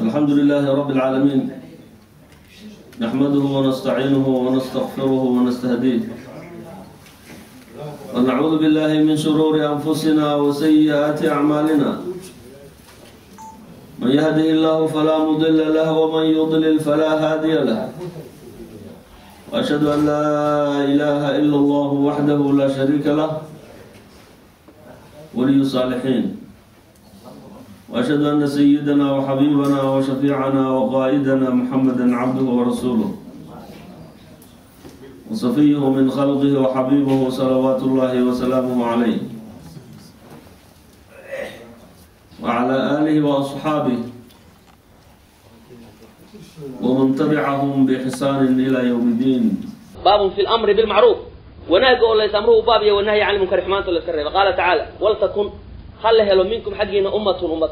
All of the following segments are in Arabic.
الحمد لله رب العالمين، نحمده ونستعينه ونستغفره ونستهديه، ونعوذ بالله من شرور أنفسنا وسيئات أعمالنا، من يهده الله فلا مضل له ومن يضلل فلا هادي له، وأشهد أن لا إله إلا الله وحده لا شريك له ولي الصالحين، وأشهد أن سيدنا وحبيبنا وشفيعنا وقائدنا محمدا عبده ورسوله وصفيه من خلقه وحبيبه صلوات الله وسلامه عليه وعلى آله وأصحابه ومن تبعهم بإحسان إلى يوم الدين. باب في الأمر بالمعروف ونهي الله يسمره بابي والنهي عن المنكر حمانة للكريم. قال تعالى: ولتكن خله لهم منكم حقنا أمة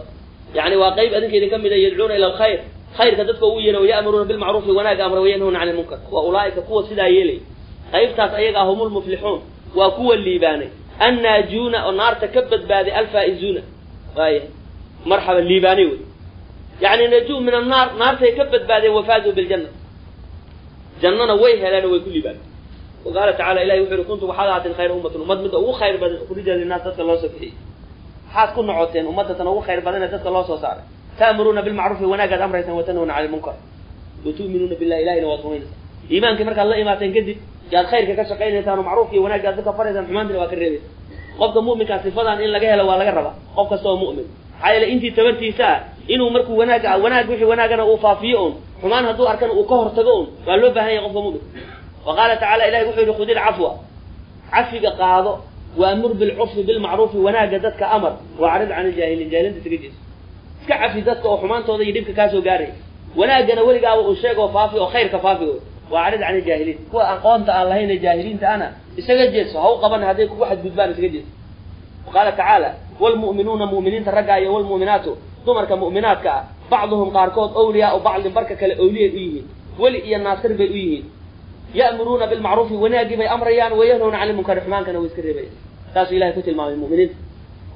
يعني واقيب أذنك إذن كم يدعون إلى الخير خير كذلك وينا ويأمرون بالمعروف ونهي أمر وينهون عن المنكر وأولئك قوة سدا يلي خيب تاتأيق هم المفلحون وقوة الليباني الناجون النار تكبت بعد الفائزون. مرحبا الليباني يعني نجوم من النار نار تكبت بعد وفازوا بالجنة جننا ويها لنا ويكون ليباني. وقال تعالى: إلهي وحير كنتم وحالات خير أمة مدمدة وخير بدن أخرج للناس تسأل الله سبحانه حاط كنا عوتين أمتنا وخير بدن تسأل الله سبحانه تأمرون بالمعروف وناقض أمره وتنهون على المنكر وتؤمنون بالله إلهي وأطمئن إيمانك مرك الله إيمانك جدي قال خيرك كشقين يتانو معروفي وناقض ذكر فرزا محمد وكريم قبض مؤمن كصفة إن لجاه لو على جربه قبض سو مؤمن حيل أنت تبنتي ساعة إنه مرك وناقض وحي وناقنا وفافيون حمان هذو أركان وقهر تجون قالوا بهاي قبض مؤمن. وقال تعالى: إلهي وحي لخذ العفو عفق قاضو وأمر بالعرف بالمعروف ونهى ذاتك أمر وأعرض عن الجاهلين جاهلين تتجيس كعفي ذاتك وحمان توضي يديمك كاسو قاري ونهى جنولك وشيك وفافي وخير كفافي وأعرض عن الجاهلين هو أنقوانت اللهين الجاهلين تأنا استجيس وهو قبل هذيك واحد بدبان استجيس. وقال تعالى: والمؤمنون مؤمنين ترقى والمؤمنات ضمرك مؤمناتك بعضهم قاركوت أولياء وبعض بركك الأولياء إيهين ولئي الناصر بإيهين يأمرون بالمعروف وناجب أمريان وينهون عن المنكر حمان كانوا يسكربين تاس إلهي كتل مع المؤمنين.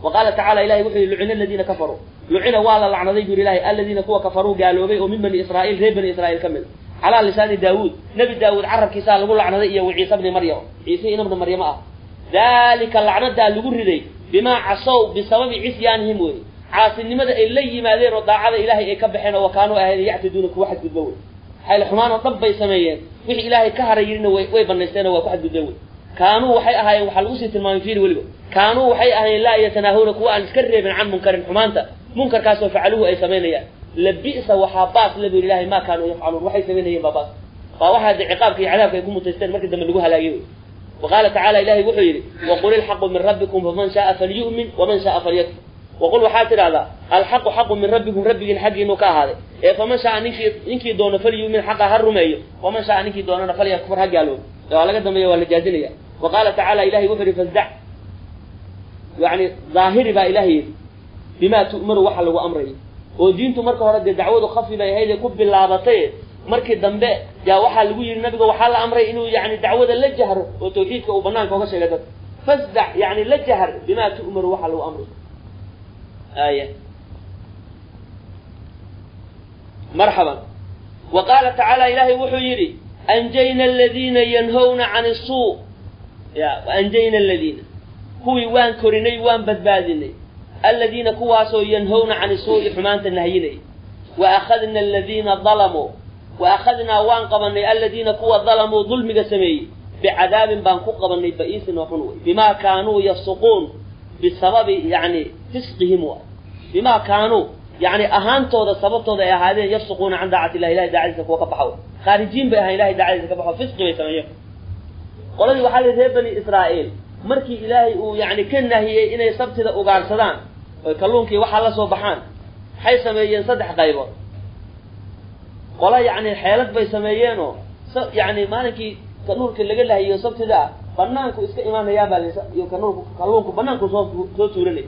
وقال تعالى: إلهي وحي لعن الذين كفروا لعن والله لعن ذي إلهي الذين كوا كفروا قالوا بي ومن بني إسرائيل ذي بني إسرائيل كمل على لسان داود نبي داود عرب كيسان لقول لعن ذي وعيسى بن مريم عيسى ابن مريم ذلك اللعنة دا لقول ذي بما عصوا بسبب عصيانهم وي عاصن ماذا إلي ما ذي رضاع إلهي يكبحين وكانوا أهل يعتدون كواحد بالبول حيل حمانة طبي سميين وحي إلهي كهر يرينا ويبنيستينا وكواحد بالبول كانوا وحي أهين وحلوسية المانفير ولقوا كانوا وحي أهين لا يتناهونك وأن تكرر من عن منكر حمانتا منكر كاسوا فعلوه أي سمينيا لبئس وحابات لبي الله ما كانوا يفعلون وحي سمينيا بابات فواحد عقابك يعذابك يكون متستين مركز من لقوها لا يوي. وقال تعالى: إلهي وحيري وقل الحق من ربكم فمن شاء فليؤمن ومن شاء فليكفر. وقل وحاتر هذا الحق حق من ربكم ربك الحق إنك هذا فمن شاء إنك دون فليؤمن حق هرمي ومن شاء إنك دون فليكفر حق قالوا ولا قدم ولا جادلية. وقال تعالى: إلهي وفر فزع يعني ظاهر با إلهي بما تؤمر وحل وأمره ودينته مركه رد دعوة خفي با هيدا كب اللعبطية مركه دنباء يا وحل وير النبي وحل أمره إنه يعني دعوة للجهر وتوكيدك وبنانك وغشي لدك فزع يعني للجهر بما تؤمر وحل وأمره آية مرحبا. وقال تعالى: إلهي وحيري أنجينا الذين ينهون عن السوء وأنجينا الذين هو وان كوريني وان بدباديني الذين كواسوا ينهون عن السوء حمانة النهيني وأخذنا الذين ظلموا وأخذنا وان قبلني الذين كوا ظلموا ظلم قسمي بعذاب بانكو قبلني بئيس وحنوي بما كانوا يفسقون بسبب يعني فسقهم بما كانوا يعني أهانتوا ذا سببتوا ذا هذا يفسقون عن دعاة الله إلهي دعايزك وقبحوا خارجين بها إلهي دعايزك وقبحوا فسق ويسميه قولوا وحالي ذهب بني إسرائيل مركي إلهي يعني كنا هي إنه يصبت ذا أقار سلام ويكلونك وحالة صبحان حي سميين صدح غيبا قولوا يعني حيالك بيسميينه يعني مالكي كنورك اللي قال له يصبت ذا بنانكو اسك إيمان يا بالنساء يكنون كلونكو بنانكو صوت ورلي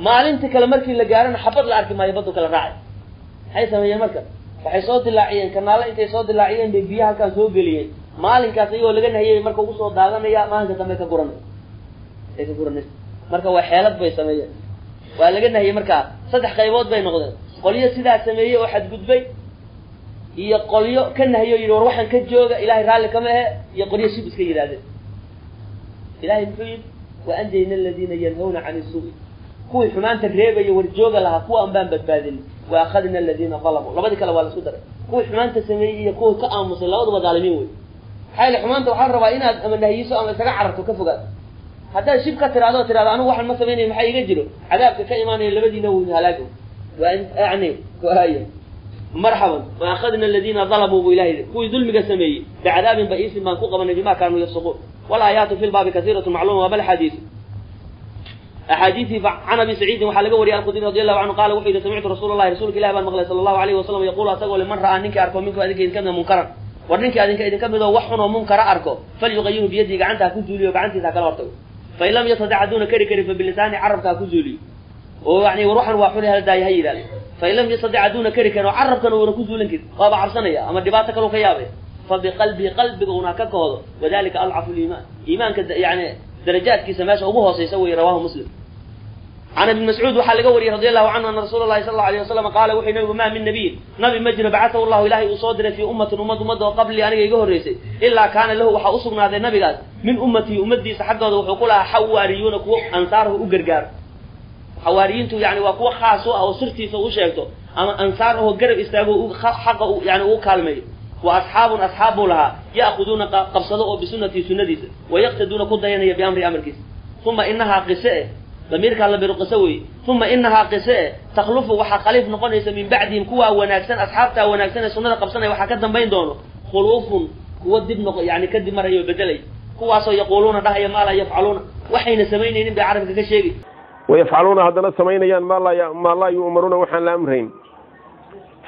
ما أنت كلا مركي اللي قارن حبض الأرك ما يبضو كلا راعي هاي سمية مركب فحي صوت اللاعين كان الله أنت صوت اللاعين ببيها كسوق ليه ما لين كسيو لجنة هي مركب وصوت داعنا يا ما هنك تملك قرن إيش قرن مركب وحيلات بيسمية ولجنة هي مركب صدق قيود بين غدر قليا سيدا سميه واحد قدبي هي قليا كأنها هي يروح عن كجوجة إلهي رعلك كمها هي قليا شيء بس كير هذا إلهي فيل وأنجينا الذين ينهون عن السوء كوي حمان تقريبا يورجوجة لها كوا أنبان بتبادل وأخذنا الذين ظلموا لبدك لو على صدره كوي حمان تسميه يكون كأم مسلوات وظالمين حال حمان تحرر وإنا أمنه يسوع أم سكعرته كفقات هذا شبكة ترى أنا واحد مثلاً يعني محي يجله عذابك كإيمانه اللي بدي نوه هلاكه وأنت أعني وهاي مرحبا وأخذنا الذين ظلموا بإلهي هو ظلم قسمي بعذاب بئيس ما كوقا من بما كانوا يفسقون والآيات في الباب كثيرة معلومة بل حديث أحاديث عن أبي سعيد وحلقه ورياء الخدري رضي الله عنه قال وحيد سمعت رسول الله رسولك إله المغلى صلى الله عليه وسلم يقول أتقول لمن رأى أنك أركو منك أنك إن كان منكرا ورنك أنك إن كان وحن ومنكر أركو فليغيره بيدي قعنتها كنتولي وقعنتي ذاك الأرتو فإن لم يستطعدون كري فباللسان عربك كذولي ويعني وروحا واحولها لداي هاي ذلك فإن لم يستطعدون كري وعربك وركذولن كذ قابع عرصانية أما دباتك وكيابه فبقلبي قلبك هناك كهذا وذلك أضعف الإيمان إيمان يعني درجات كيسا ماشا أبوها سيسوي رواه مسلم عن ابن مسعود وحال قوري رضي الله عنه أن رسول الله صلى الله عليه وسلم قال وحي نبي ما من نبي مجنب بعثه الله إلهي أصادنا في أمة أمد وقبل أن يجهر ريسي إلا كان له وحا أصغنا هذا النبي قال من أمتي أمدي سحقه وحقولها حواريونك وأنصاره أقرقار حواريينته يعني وقوة خاصة أو سرتي فأشيكته أما أنصاره قرب إسلامه حقه يعني أكالمي وأصحاب أصحابه لها يأخذون قبصده بسنة سنة ويقتدون قضينا بأمر أمركس ثم إنها قساء ضميرك الله برقسوي ثم إنها قساء تخلف وحقليف نقنيس من بعدهم كوا وناكسن أصحابته وناكسن سنة قبصنا وحكدن بين دونه خلوف ودب يعني كدب مرة يبدلي كوا سو يقولون ده ما لا يفعلون وحين سمينين بعرفك كشيء ويفعلون هذا سمينين ما لا يؤمرون وحن الأمرين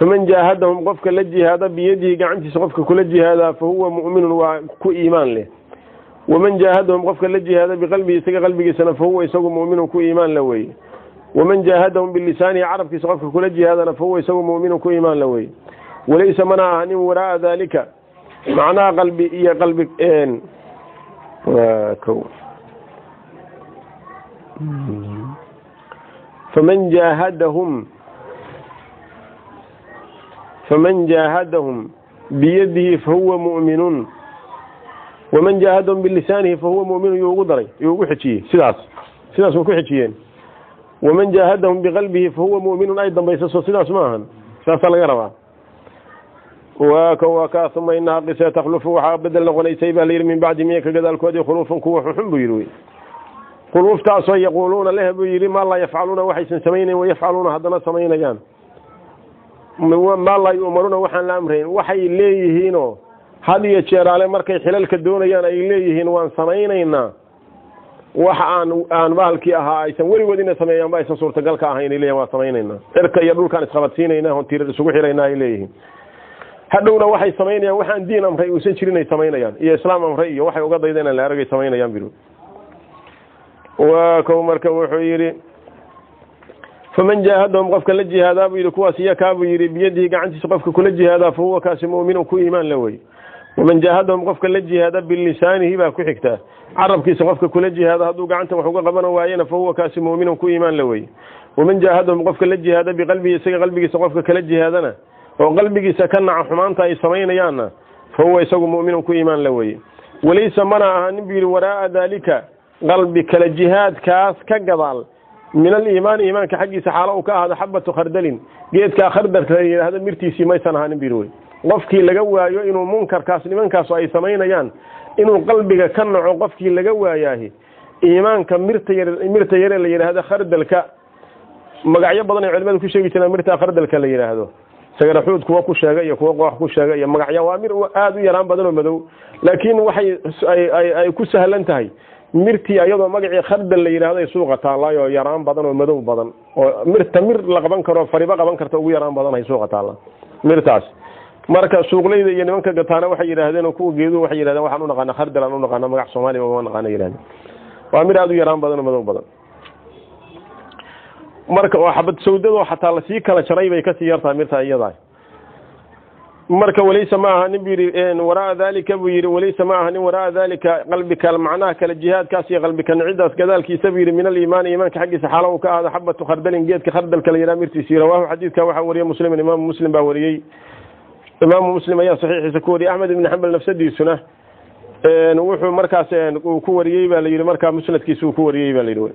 فمن جاهدهم قفك للجهاد بيده قعنتي قفك كل جهاد فهو مؤمن وكو إيمان له ومن جاهدهم قفك للجهاد بقلبه سق قلبه سنة فهو يسوق مؤمن وكو إيمان له ومن جاهدهم باللسان عرف قفك كل جهاد فهو يسوق مؤمن وكو إيمان له وليس منع عن وراء ذلك معناه قلبي إيا قلبك إن وكو فمن جاهدهم بيده فهو مؤمن ومن جاهدهم باللسان فهو مؤمن سلاس وكحجيين ومن جاهدهم بقلبه فهو مؤمن أيضا بيسس سلاس معهن سلاس الغربة وكواكا ثم إنها قساء تخلف وحابدا لغلي سيبه لير من بعد ميك قد الكود خروف كوح حنب يروي خروف تعصي يقولون له بيري ما الله يفعلون وحيسن سمين ويفعلون هذا سمين جان ما الله يؤمرون وحن الأمرين وحي ليهينه هذه يشير على مركي حلال كدونيان أي ليهين وان سمينينا وحان بالكي أها أيسن ولي ودينا سمينيان بايسن صورة قلق أهين إليه وان سمينينا إركا يبلو كان إسخبتسينينا هون تير سبوحي لينا إليه هدونا وحي سمينيان وحن دين أمري وسنشرين سمينيان إيا إسلام أمري وحي وقضي دينا لأرغي سمينيان بلو وكو مركب وحيري فمن جاهدهم قفك للجهاد أبويل كواسية كابويل بيده قعنتي سقفك كل الجهاد فهو كاسم مؤمن وكو إيمان لوي ومن جاهدهم قفك للجهاد باللسانه باكو حكته عربك سقفك كل الجهاد هدو قعنته وحقه قبنا وعينا فهو كاسم مؤمن وكو إيمان لوي ومن جاهدهم قفك للجهاد بقلبه سقى قلبك سقفك كل الجهادنا وقلبك سكن عحمانتا يسمين يانا فهو يسقى مؤمن وكو إيمان لوي وليس منعها نبيل وراء ذلك قلبك للجهاد كاس كقضال من الإيمان إيمانك حقي سحالوك هذا حبة خردل جيتك خردل هذا مرتيسي ما يسنها نبيروي قفكي لقوها إنه منكر كاس لمن كاسو أي سمين يان إنه قلبك كنع قفكي لقوها ياهي إيمانك مرتير اللي هذا خردل كا مقعي بضني علمات كل شيء يتنا مرتا خردل كا اللي هذا سجل حود كوا كوش شاقية كوا قاح كوش شاقية مقعي وامر وآذو يران بدلو بدو لكن وحي أي كسهل انتهي مرتي أيضا مقعي خرد اللي يرهده يسوق تعالى ويران بدن ومدو بدن مرتمر لقبان كرو فريبا قبان كرتو يران بدن هيسوق تعالى مرتاس مركز سوق لي يعني منك قطانا وحي يرهدين وكو جيدو وحي يرهدين وحنو نغانا خرد لانو نغانا مقع صومالي وما نغانا يرهدين وامير هذا يران بدن ومدو بدن مركز وحبت سوددو حتى لسيك لشريبا يكسي يرتا مرتا أيضا مرك وليس معها نبي وراء ذلك بير وليس معها وراء ذلك قلبك المعناه كالجهاد كاسي قلبك نعدس كذلك سبير من الإيمان إيمانك حق سحاله وكهذا حبة خردل جيتك خردل كاليرامير تسير وهو حديث كوحوري مسلم الإمام مسلم باوري إمام مسلم يا صحيح سكوري أحمد بن حنبل نفس السنة نوحو مركز كوريي بالليل مركز مسند كيسو كوريي بالليل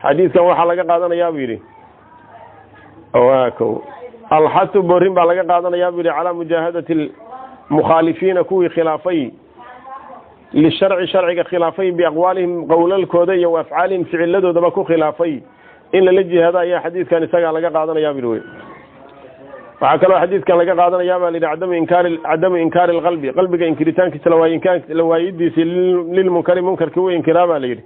حديث كان وحلا قاعدنا يا بيري أواكو الحث بورين بالله قاعدنا يا بيري على مجاهدة المخالفين كوي خلافي للشرع شرع خلافي بأقوالهم قول الكودي وأفعالهم فعلته دبكو خلافي إلا لجي هذا يا حديث كان يساق على قاعدنا يا بيري فعكلوا حديث كان لقى قاعدنا يا بالي عدم إنكار القلب قلبك إنكرتان كسلوى إنكار لوايدي للمنكر منكر كوي إنكار بالي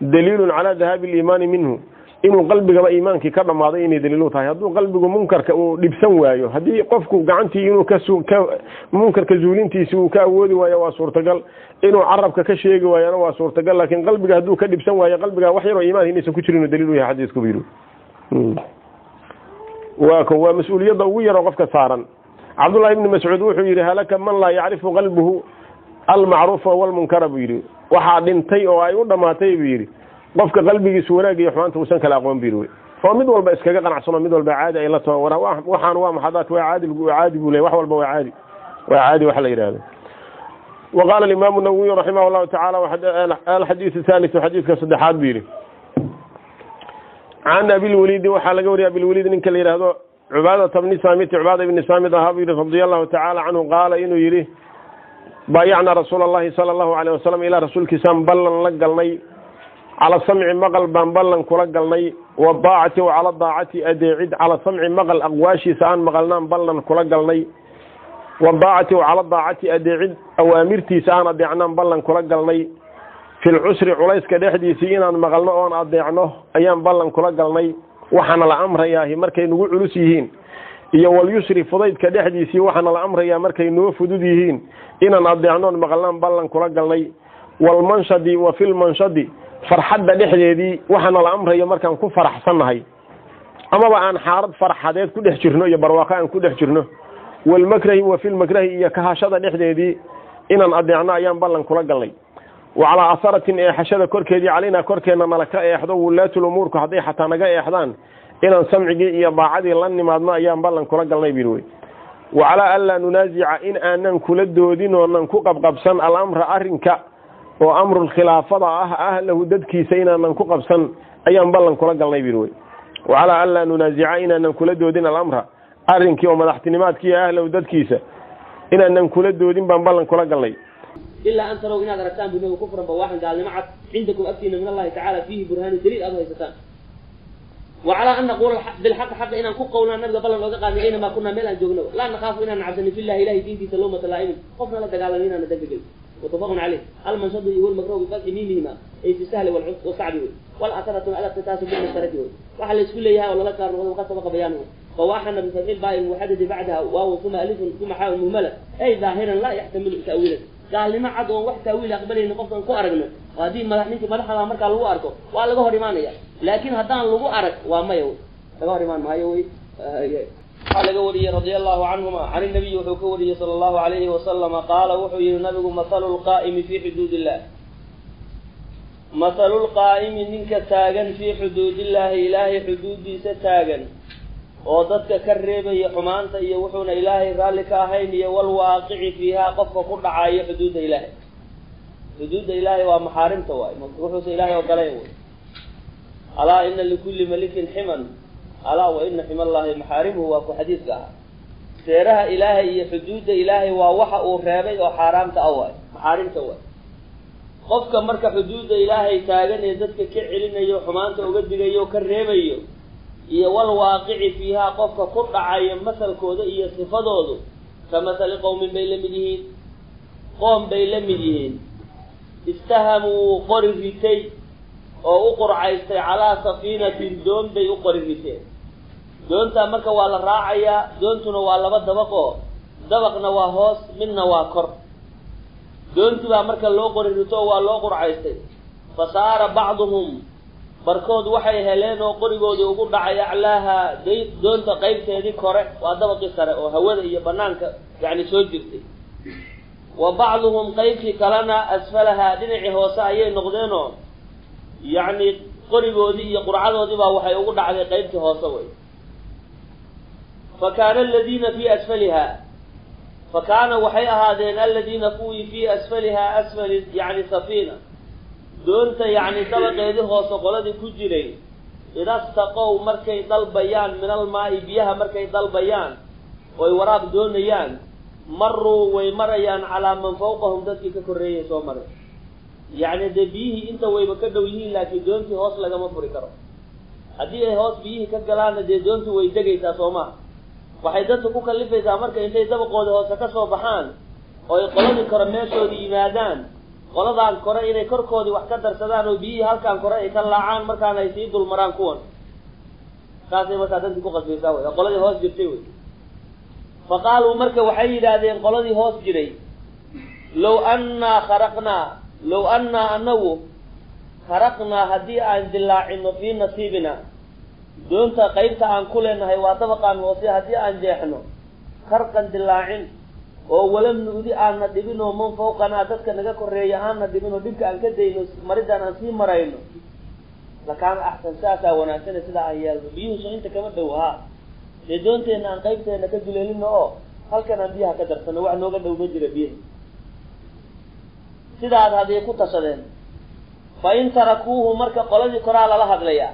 دليل على ذهاب الإيمان منه إنه قلبك وإيمانك كذا ماضيني دليله تهدو قلبك منكر كلبسوا أيه هذه قفكوا قعنتي إنه كسو منكر كزولين تيسو كأودي ويا واسور تقل إنه عرب كشيء ويا واسور تقل لكن قلبك هدو كلبسوا أيه قلبك وحير إيمان هني سكترين دليله يا حديث كبير وكوا مسؤولية ضوية وقفك صارا عبد الله بن مسعود وحيرها لك من لا يعرف قلبه المعروف والمنكر بيري وحادن تي أو أيوة ما تي بيري قفك قلبي سوراك يحوانت وسنك الأقوام بيروي فمد والبأسكاك أنا عصنا مد والبعادة إلا تورا وحان ومحضات وعادي بولي وحوال بوعادي وعادي وحلي رهذا وقال الإمام النووي رحمه الله تعالى الحديث الثالث وحديث كصدحات بيري عن أبي الوليد وحال قوري أبي الوليد إنك اللي رهدو عبادة بن سامت عبادة بن سامت رضي الله تعالى عنه قال إنه يريه بايعنا رسول الله صلى الله عليه وسلم إلى رسول كسام بلن لقلني على سمع مقل بلن كلقلني وضاعتي وعلى ضاعتي أدعيد على سمع مقل أغواشي سان مقلنان بلن كلقلني وضاعتي وعلى ضاعتي أدعيد أوامرتي سان أدعنان بلن كلقلني في العسر عليس كدحدي سينا مغلنا وان أضيعناه أيام بلن كلا قلني وحنا الأمر ياهي مركي نقول علوسيهين إيا واليسر فضيد كدحدي سي وحنا الأمر يا مركي نوفدوديهين إنان أضيعنون مغلنا بلن كلا قلني والمنشدي وفي المنشدي فرحد دحدي دي وحنا الأمر يا مركي نكون فرح صنهي أما بأن حارد فرح هذا كده حجرنه يا برواقان كده حجرنه والمكره وفي المكره إيا كهاشد دحدي دي إنان أضيعنا أيام بلن كلا قلني وعلى أثرة حشد كوركي علينا كوركينا ملكاء إحدى ولاة الأمور كهذي حتى نجاء إحدان إن سمعي يا بعدي لن ما أدنى أيام بلن كرجل نبيروي وعلى ألا ننازع إن أن نكل الدودين وأن نكوب قبسا الأمر أرنك وأمر الخلافة أهله ددكي سينا أن نكوب قبسا أيام بلن كرجل نبيروي وعلى ألا ننازع إن أن نكل الدودين الأمر أرنك وما احتنماتك أهله ددكي س إن أن نكل الدودين بلن كرجل نبي إلا أن تروا إن هذا رتان بنه كفرا بواحا قال لمعت عندكم أبتنا من الله تعالى فيه برهان دليل أبو هيستان وعلى أن نقول بالحق حتى إن نكون قولنا نبدأ بلن وذقا لأينما كنا ميلا جوغنو لا نخاف إن نعبدني في الله إلهي دين دي سلومة لائم خفنا لك قال لنا ندبقل وتفق عليه المنشد يقول مكروه بفتح ميمهما أي في السهل والصعب والأثرة على التتاسب من السرد وحل يسكل ليها ولا لك وقد سبق بيانه فواحا بتفعيل باء المحدد بعدها واو ثم ألف ثم حاء مهملة أي ظاهرا لا يحتمل تأويله قال لما عاد وان وحده ويل aqbalina qofkan ku aragna waa diin madaxninkii madaxda marka lagu arko waa laga hor imaanaya laakiin hadaan lagu arag waa mayo laga hor imaan maayo way xalaga wariye radiyallahu anhuma ani nabiga wuxuu ka wariyay sallallahu alayhi wa sallam qaala wuxuu yiri nabigu masalul qaa'im fi hududillah masalul qaa'im ninka taagan fi hududillah ilaahi hududiisa taagan oo dadka ka reebay xumaanta iyo wuxuuna ilaahay raali ka ahayn iyo wal waaqici fiha qofka ku dhacay xuduud ilaahay waa maxaarimta waay wuxuu ilaahay oo galay ala inna likulli malikin himan ala wa inna himallahi maxaarimuhu wa ku hadiis gaar seeraha ilaahay iyo xuduud ilaahay waa waxa uu reebay oo xaraamta ah waay maxaarimta waay qofka marka xuduud ilaahay taagan ee dadka ka celinayo xumaanta uga digayo ka reebayo iyo wal waaqici fiha qofka ku dhacay masalkooda iyo sifadoodu kama sal qawmin baylamidii qoom baylamidii istahamu qorritay oo u qorcaystay ala safinatin doon bay u qorritay doonta marka waa la raacaya doontuna waa laba dabaqo dabaqna waa hoos midna waa kor doontu marka loo qorrito waa loo qorcaystay fasaara ba'dhum barkood waxay heleen oo qorigooda ugu dhacay aclaaha doonta qaybteedii kore waa dabaqi sare oo hawada iyo banaanka yani soo jirtay wa ba'dhum qaybki kalana asfalaha dhinaci hoose ayay noqdeen oo yani qorigoodii iyo qurcadoodii baa waxay ugu dhacday qaybtii hoose way فكان الذين في أسفلها فكان وحي هذين الذين في أسفلها أسفل يعني سفينة دونت يعني طبق هذه وصقلة كجرين إذا استقوا مركي ضلبيان من الماء بيها مركي ضلبيان ويوراب دونيان مروا ويمريان على من فوقهم ذاتك ككرية سومر يعني دبيه انت ويبكدوين لكن دونت هوصل لك مفري كرم هذه هوص بيه كجلان دي دونت ويدقيتا سومر waxay dadku ku kalifaysaa marka intay dabaqooda hoose ka soo baxaan oo ay qoladii kor meeshoodi yimaadaan qoladaan kor inay korkoodi wax ka darsadaan oo biyi halkaan kor ay ka laacaan markaan ay sii dul maraan kuwan taasay marka dadku qalbaysaa way qoladii hoos jirtay way faqaalu marka waxay yiraahdeen qoladii hoos jiray law anna anawu kharaqna hadii aan dilaacino fi nasiibina doonta qaybta aan ku leenahay waa dabaqan hoose hadii aan jeexno karqan dilaacin oo walam nuudi aan dhibino man fawqana dadka naga koreeya aan dhibino dhibka aan ka dayno maridaan aan sii marayno lakaan ahsan saasa wanaagsan sida ay yaalbiyo inta kama dhawaa doonteena aan qaybteena ka duleelino oo halkan aan biyaha ka darsano wax nooga dhawba jira biyaha sidaad hadii ku tashadeen fa in tarakuhu marka qoladii qoraal la hadlaya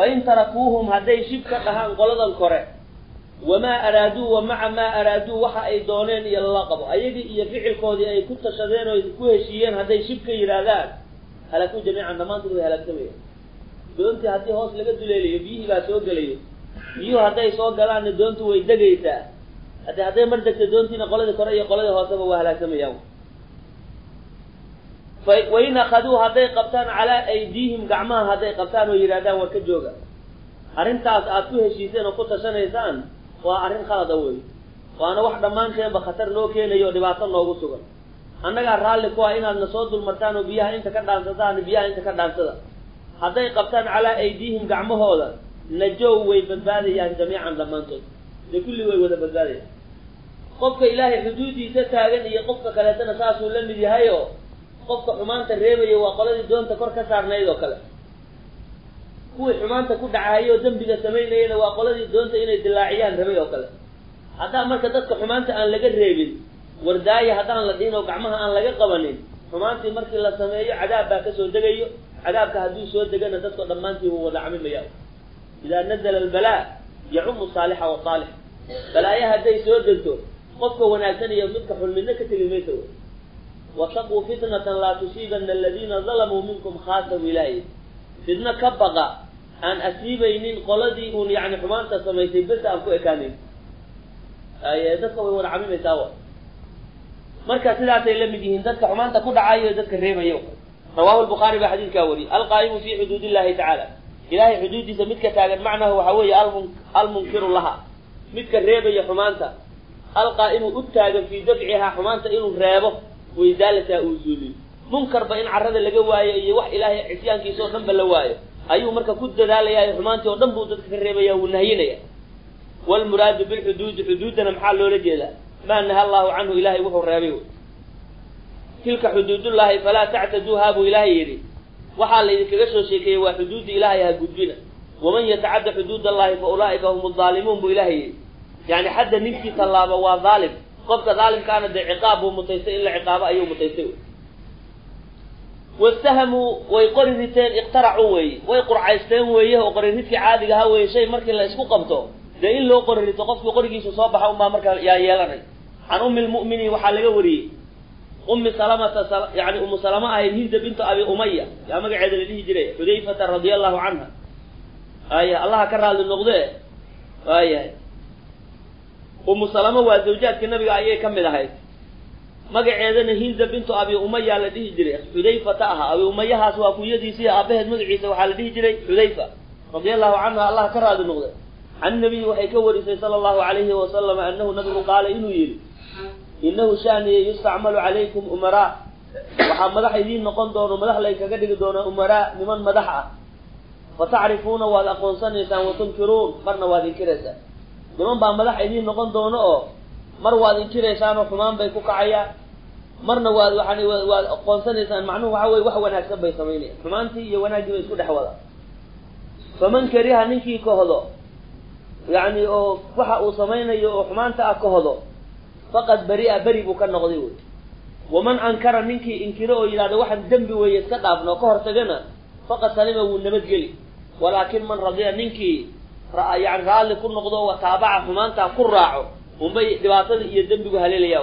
فإن تركوهم هذي شبكة لها انقلد الكرة وما أرادوا ومع ما أرادوا وحا أي دونين إلى اللقب أيدي يفعل كودي أي كنت شدين ويكوه شيئين هذي شبكة إرادات هلكوا جميعا نمان تلوي هلكتوه دونتي هذي هوس لقد دليلي بيه لا سوق ليه بيو هذي سوق لأن دونتو ويدقيتا هذي مردك دونتي نقلد الكرة يقلد هوسبه وهلكتوه وإن أخذوا هذي قبطان على أيديهم قعما هذي قبطان ويرادان وكجوغا أرين تأتوه الشيطان وقلت شنيسان وأرين خلطوه وأنا واحدة مانشة بخطر لوكي ليو دباطان وغسوغا أنك أرهال لكوا إنا نصود المرتان وبيها إنت كردان سدان وبيها إنت كردان سدان هذي قبطان على أيديهم قعما هولا نجوه ويبنباده يعني جميعا لمانتو لكل ويبنباده قبك إلهي حدودي ستاقن يقبك كالتنا ساسو لنبي هايو qofka xumaanta reebayo waa qoladii doonta kor ka saarnayd oo kale kuwa xumaanta ku dhacayo dambiga sameeyayna waa qoladii doonta inay dilaaciyaan rabay oo kale hadaa marka dadka xumaanta aan laga reebin wardaaya hadaan la dhiino gacmaha aan laga qabanin xumaantii markii la sameeyo cadaab baa ka soo dagayo cadaabka hadii soo dagana dadka dhamaantii wuu wada caminaya ila nadal al balaa ya'um salihah wa salih balaayaha haday soo dagto qofka wanaagsan iyo midka xulmina ka tilimayso واتقوا فتنة لا تصيبن الذين ظلموا منكم خاصة ولاية فتنة كبقى أن أسيبينين قلدي يعني حمان تسميتي بس أنكو إكانين يدتك ورعمي ميساوة مركز سلعة لم يديهن ذاتك حمان تكون عاية ذاتك الريمة يوم رواه البخاري بحديث كاولي القائم في حدود الله تعالى إلهي حدودي سمتك تاقن معنى هو حوي المنكر لها متك الريمة يا حمان القائم أتاقن في دفعها حمان تقلوا الريمة وإزالة أوزولي منكر بإن عرض لقوايا يوح إلهي عسيان كيسو نمب اللوايا أيو مركا كد ذالي يا حمانتي ونمبو تدك الربيا والنهيني والمراد بالحدود حدودنا محال لولدي ما نهى الله عنه إلهي وهو الربيو تلك حدود الله فلا تعتدوها بو إلهي يري وحال إذا كغشو شيكي وحدود إلهي هكودنا ومن يتعد حدود الله فأولئك هم الظالمون بو إلهي يعني حد نمشي طلابا وظالم قبل ذلك كان عقاب ومتيسئ إلا عقاب أيه متيسئ والسهموا ويقرنتين اقترعوا ويقرعيستين ويه وقرنت في عادي هاوي شيء مركن لا يسكو قبته ده إلا قرنت قف وقرقيش صباحه وما مركن يالني عن أم المؤمنين وحلقه وري أم سلمة يعني أم سلمة هي الهند بنت أبي أمية يا ما قاعد اللي هجري حذيفة رضي الله عنها أيه الله كرر للنقضة أيه أم سلمة وزوجات النبي عليه كم لهاي ما قعدنا هند بنت أبي أمية الذي هجري حذيفة تأها أبي أمية هسوا كوية ديسيا أبيه مدعي سوا الذي هجري حذيفة رضي الله عنها الله كره هذا النقطة عن النبي وحكور صلى الله عليه وسلم أنه نبي قال إنه يل إنه شأن يستعمل عليكم أمراء وحمد حيدين نقدر ومدح لك قدر دون أمراء لمن مدحه فتعرفون وأقون سنة وتنكرون مرنا وادين كريسة دمان بامدح إذين نقن دونه مر وادين كريسة وحمان بيكو كعيا مرنا وأقون سنة معنوه وحوي وحواناك سبي سميني حمانتي يواناك دي ويسكود حوالا فمن كريها نكي كهدو يعني وحقو سميني وحمانتا كهدو فقد بريئة بريبو كان نغضيوه ومن أنكر منك إنكره إلى واحد ذنب ويستقعب نقهر تجنا فقد سلمه والنبذ ولكن من رضي منك رأى يعني قال لكل نقضه وتابعه ما أنت قرعه ومبي دباطل يذنب بهالليل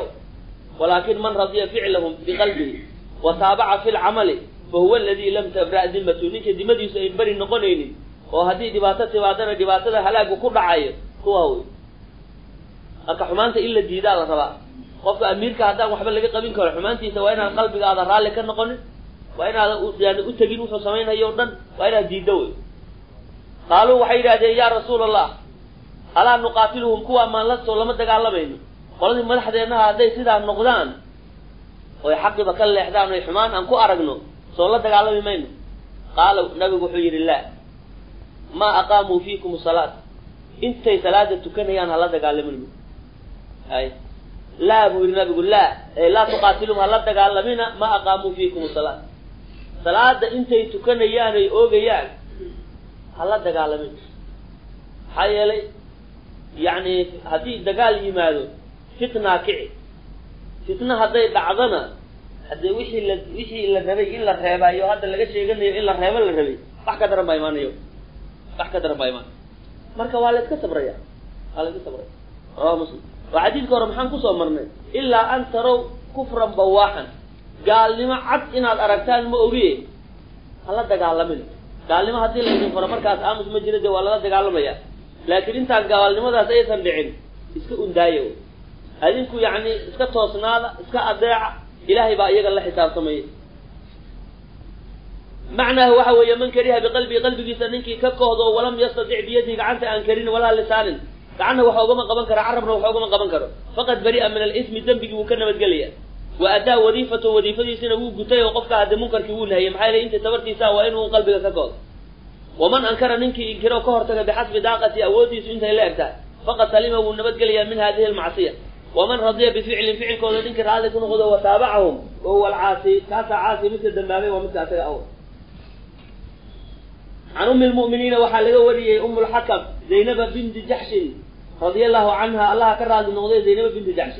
ولكن من رضي فعلهم بقلبه وتابع في العمل فهو الذي لم تبرأ ذمته منك ذمته سيبرئ نقلين وهذه دباطل هلاك وكل عاير هو أكحمانته إلا جدال طبعا قف أميركا هذا وحب اللي قبين كره حمانتي سواء أنا قلبي هذا رالي كان نقول وين هذا يعني أتجين وسامين هيوردن وين هذا قالوا وحيدا يا رسول الله ألا نقاتلهم كوا ما لص ولا ما تقال بينه قالوا ما حد ينا هذا يصير النقدان ويحق بكل إحدى من الحمان أنكو أرجنه صلى تقال بينه قالوا نبي بحير الله ما أقاموا فيكم الصلاة أنت ثلاثة تكني عن الله تقال منه هاي لا أبو النبي يقول لا تقاتلهم هلا تقال ما أقاموا فيكم الصلاة صلاة أنت تكني يعني أوجيان هلا تقال منه حيالي يعني هذه دقال يمالو فتنة كعي فتنة هذا يتعظنا هذا وشي إلا النبي إلا الرهيبة أيوه هذا اللي قشي يقولني إلا الرهيبة إلا الرهيبة بحكة درم بايمان أيوه بحكة درم بايمان مركا والد كسب ريا والد كسب ريا مسلم وعديد كورم حنكو صومرنا إلا أن تروا كفرا بواحا قال لما عد إن الأركتان مؤغيه هلا تقال منه قال لما هذه اللي فرمر كاس آمس مجرد ولا تقال مياه لكن أنت قال لما ذا سيسا بعين اسكا اندايو هذينكو يعني اسكا توصنالا اسكا أضيع إلهي بقى يقال لحساب سميه معناه وحو يمن كريها بقلبي قلبي سننكي ككهضو ولم يستطع بيده عنت أنكرين ولا لسان كأنه وحوجه من قبل كره عربنا وحوجه من قبل كره فقد بريء من الإثم ذنبه وكنا متجليا وأداء وظيفته سنو جتاي وقفت هذا منكر كيقولها يا محالي أنت تبرتي سوا إنه قلبك كقول ومن أنكر منك إنكره كهرتك بحسب داقة أودي سنت لا أبدا فقد سلمه ونبتجليا من هذه المعصية ومن رضي بفعل فعل كون إنكر هذا كن غدا وتابعهم وهو العاصي كاسع عاصي مثل دمامي ومثل أول عن أم المؤمنين وحلقه وليه أم الحكم زينب بنت جحش رضي الله عنها الله كرّد النقضية زينب بنت جحش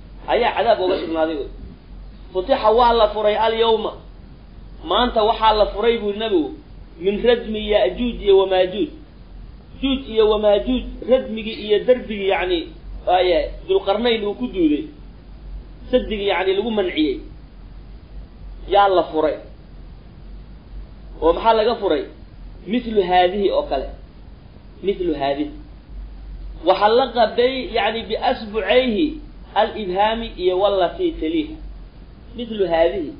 ايا عذاب ووصلنا ديو فتح والله فري اليوم ما انت وحا لا فري بنبو من ردم ياجوج وماجوج جوج وماجوج ردمي يا دربي يعني ايا ذو القرنين و كدودي صدق يعني لو منعيه يا الله فري ومحل لغا فري مثل هذه أو كله مثل هذه وحلق بي يعني بأسبوعيه الإبهام يولى في تليه مثل هذه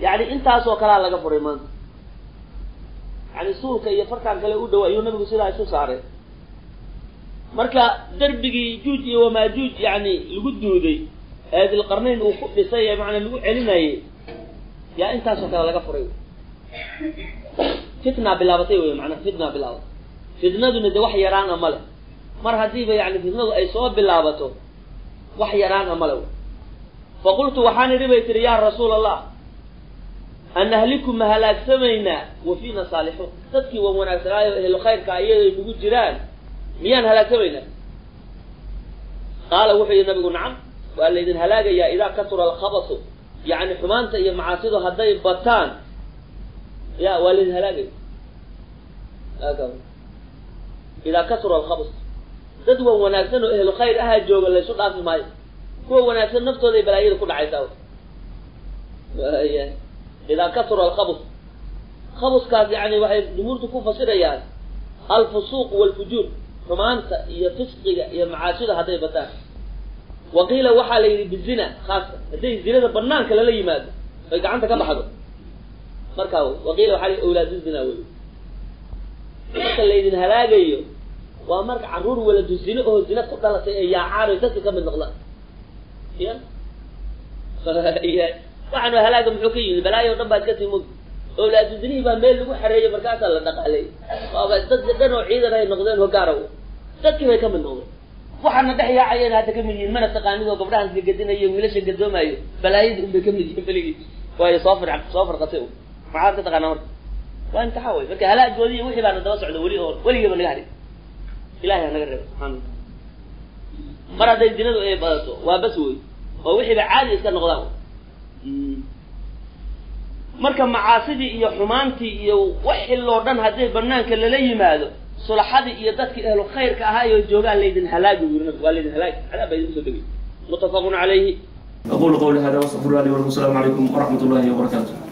يعني أنت أسوأ كلا لغا فري من يعني سورك يفرق عن كلا أدوى يونبه سيلا أسوأ صاري مركا دربك جوج وما جوج يعني لقدو دي هذه القرنين وخطي سيئة معنى لقلنا يا أنت أسوأ كلا لغا فري فتنة بلاوتي ويا معنا فتنة بلاوت فتنة دون ده وحي رانا ملأ مرة هذه يعني فتنة أي صوب بلاوته وحي رانا ملأ فقلت وحاني ربي يا رسول الله أن أهلكم هلاك سمينا وفينا صالحون تذكي ومناسراء الخير كأيه بوجود جيران ميان هلاك سمينا قال وحي النبي نعم وقال لي إذن هلاك يا إذا كثر الخبص يعني حمانته يا معاصده هذا البطان يا والد هلاك أكمل إذا كثر الخبص تدوى وناسن أهل الخير أهل جوج اللي شرط في ماي هو وناسن نفسه ذي بلاير كل عيساوي إذا كثر الخبص خبص كذا يعني واحد نمور تكون فصيلة يعني الفسوق والفجور رمانسة يفسق يمعاشد هذا بتاع. وقيل وحالي بالزنا خاصة هذه الزنا بنانك لا يماد فإذا عندك كم حاجة مركاو وقيل وحالي أولاد الزنا ويو مركا اللي ينهلاجيو ومركا عرور ولد الزنا أو الزنا قتلت يا عاري تسلك من الغلاء يا طبعا هلاجهم حكي البلايا ونبات كتير مج أولاد الزنا يبان ميل وحرية مركاس الله نق عليه وبس تدقنوا عيدا هاي نقدين وقارو تكيف يكمل نوم وحنا دحية عيان هتكمل من التقانين وقبران في الجدين أيه وليش الجدوم أيه بلايدهم بيكمل جنبلي وهي صافر عبد صافر قتيو معارضة تقانور وأنت حاول فك هلا جودي وحي بعد الدراسة على ولي أول ولي قبل الجهري إلهي أنا قرب حمد مرة ده الجنود إيه بسوا وبسوي ووحي بعاد يسكن غلاهم مركب معاصدي يا حمانتي يا وحي اللوردان هذه بنان كلا لي ماله صلاحدي يدتك أهل الخير كهاي الجوال ليدن هلاج ويرنك والدن هلاج على بيد مسلمين متفق عليه. أقول قولي هذا وأستغفر الله لي ولكم. السلام عليكم ورحمة الله وبركاته.